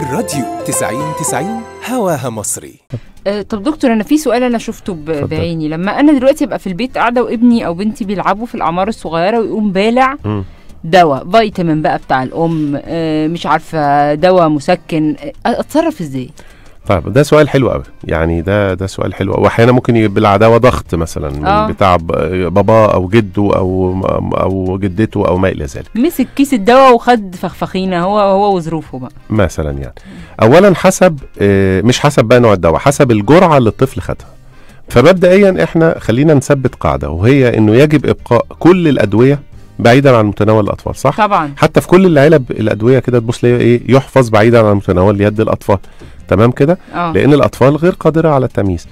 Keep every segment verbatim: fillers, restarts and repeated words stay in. الراديو تسعين تسعين هواها مصري. أه طب دكتور، انا في سؤال انا شفته بعيني. لما انا دلوقتي ابقى في البيت قاعده وابني او بنتي بيلعبوا في الاعمار الصغيره ويقوم بالع م. دواء فيتامين بقى بتاع الام، أه مش عارفه دواء مسكن، اتصرف ازاي؟ طيب ده سؤال حلو قوي، يعني ده ده سؤال حلو. واحيانا ممكن يبلع دواء ضغط مثلا من آه. بتاع بابا او جده او او جدته او ما الى ذلك، مسك كيس الدواء وخد فخفخينه هو هو وظروفه بقى مثلا. يعني اولا حسب، مش حسب بقى نوع الدواء، حسب الجرعه اللي الطفل خدها. فمبدئيا احنا خلينا نثبت قاعده، وهي انه يجب ابقاء كل الادويه بعيدا عن متناول الاطفال، صح؟ طبعا. حتى في كل العلب الادويه كده تبص ليه ايه، يحفظ بعيدا عن متناول يد الاطفال، تمام كده؟ أوه. لان الاطفال غير قادره على التمييز.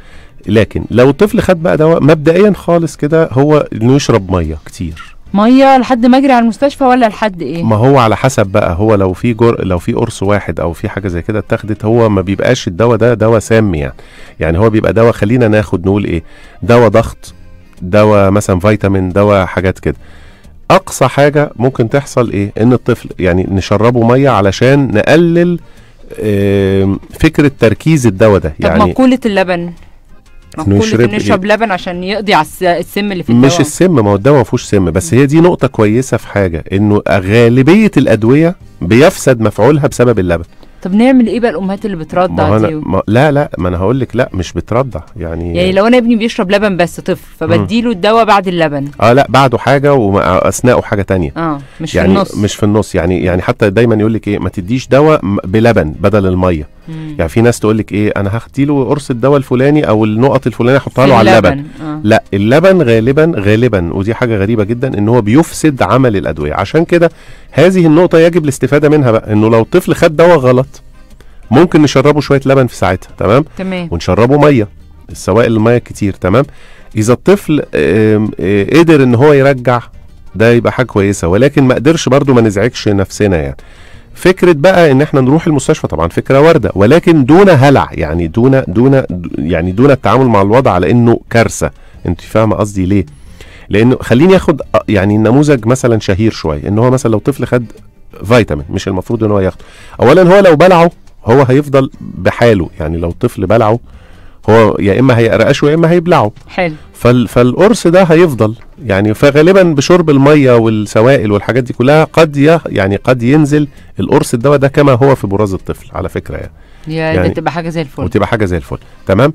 لكن لو الطفل خد بقى دواء، مبدئيا خالص كده هو انه يشرب ميه كتير، ميه لحد ما يجري على المستشفى ولا لحد ايه؟ ما هو على حسب بقى. هو لو في جرء، لو في قرص واحد او في حاجه زي كده اتاخدت، هو ما بيبقاش الدواء ده دواء سام، يعني يعني هو بيبقى دواء، خلينا ناخد نقول ايه، دواء ضغط، دواء مثلا فيتامين، دواء حاجات كده. اقصى حاجه ممكن تحصل ايه؟ ان الطفل يعني نشربه ميه علشان نقلل فكره تركيز الدواء ده. يعني مقوله اللبن، مقوله ان نشرب لبن عشان يقضي على السم اللي في الدواء، مش السم، ما هو الدواء ما فيهوش سم، بس هي دي نقطه كويسه في حاجه، انه غالبيه الادويه بيفسد مفعولها بسبب اللبن. طب نعمل ايه بقى الامهات اللي بترضع دي؟ ما لا لا ما انا هقول لك، لا مش بترضع، يعني يعني لو انا ابني بيشرب لبن بس طفل، فبديله الدواء بعد اللبن، اه لا بعده حاجه واثناءه حاجه ثانيه، اه مش يعني في النص، مش في النص. يعني يعني حتى دايما يقول لك ايه، ما تديش دواء بلبن بدل الميه. مم. يعني في ناس تقول لك ايه، انا هديله قرص الدواء الفلاني او النقط الفلانيه احطها له على اللبن. آه. لا، اللبن غالبا غالبا ودي حاجه غريبه جدا، ان هو بيفسد عمل الادويه. عشان كده هذه النقطه يجب الاستفاده منها بقى، انه لو الطفل خد دواء غلط ممكن نشربه شويه لبن في ساعتها، تمام؟ تمام. ونشربه ميه، السوائل الميه كتير، تمام؟ اذا الطفل قدر ان هو يرجع ده يبقى حاجه كويسه، ولكن ما قدرش برده ما نزعجش نفسنا. يعني فكره بقى ان احنا نروح المستشفى، طبعا فكره وارده، ولكن دون هلع، يعني دون دون يعني دون التعامل مع الوضع على انه كارثه. انت فاهمه قصدي ليه؟ لانه خليني اخد يعني نموذج مثلا شهير شويه، ان هو مثلا لو طفل خد فيتامين مش المفروض ان هو ياخده. اولا هو لو بلعه هو هيفضل بحاله، يعني لو الطفل بلعه هو يا اما هيقرقشه يا اما هيبلعه. حلو. فالقرص ده هيفضل، يعني فغالبا بشرب الميه والسوائل والحاجات دي كلها قد يعني قد ينزل القرص الدواء ده كما هو في براز الطفل، على فكره يعني. يعني تبقى حاجه زي الفل. وتبقى حاجه زي الفل، تمام؟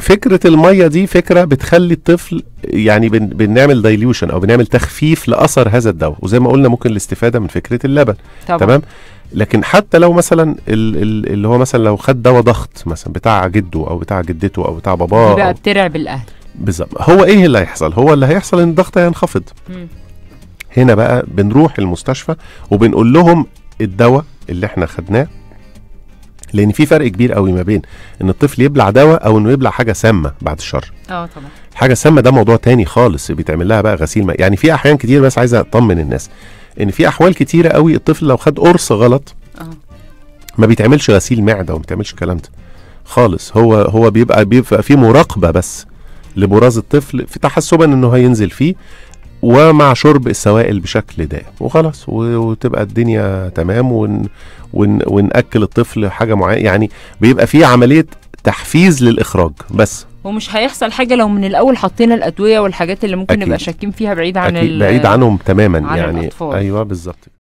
فكره الميه دي فكره بتخلي الطفل يعني بن بنعمل دايليوشن او بنعمل تخفيف لاثر هذا الدواء، وزي ما قلنا ممكن الاستفاده من فكره اللبن، طبعا. تمام؟ لكن حتى لو مثلا اللي هو مثلا لو خد دواء ضغط مثلا بتاع جده او بتاع جدته او بتاع باباه، يبقى بترعب الاهل بالظبط. هو ايه اللي هيحصل؟ هو اللي هيحصل ان الضغط هينخفض. هنا بقى بنروح المستشفى وبنقول لهم الدواء اللي احنا خدناه، لان في فرق كبير قوي ما بين ان الطفل يبلع دواء او انه يبلع حاجه سامه بعد الشر. اه طبعا. الحاجه السامه ده موضوع تاني خالص، بيتعمل لها بقى غسيل ماء. يعني في احيان كتير، بس عايز اطمن الناس ان في احوال كتيره قوي الطفل لو خد قرص غلط اه ما بيتعملش غسيل معده وما بيتعملش الكلام ده خالص. هو هو بيبقى بيبقى في مراقبه بس لبراز الطفل، في تحسبا انه هينزل فيه، ومع شرب السوائل بشكل دائم وخلاص، وتبقى الدنيا تمام، ون ون ونأكل الطفل حاجه معينه. يعني بيبقى في عمليه تحفيز للاخراج بس، ومش هيحصل حاجه لو من الاول حطينا الادويه والحاجات اللي ممكن أكيد. نبقى شاكين فيها بعيد عن بعيد عنهم تماما، عن يعني الاطفال. ايوه بالظبط.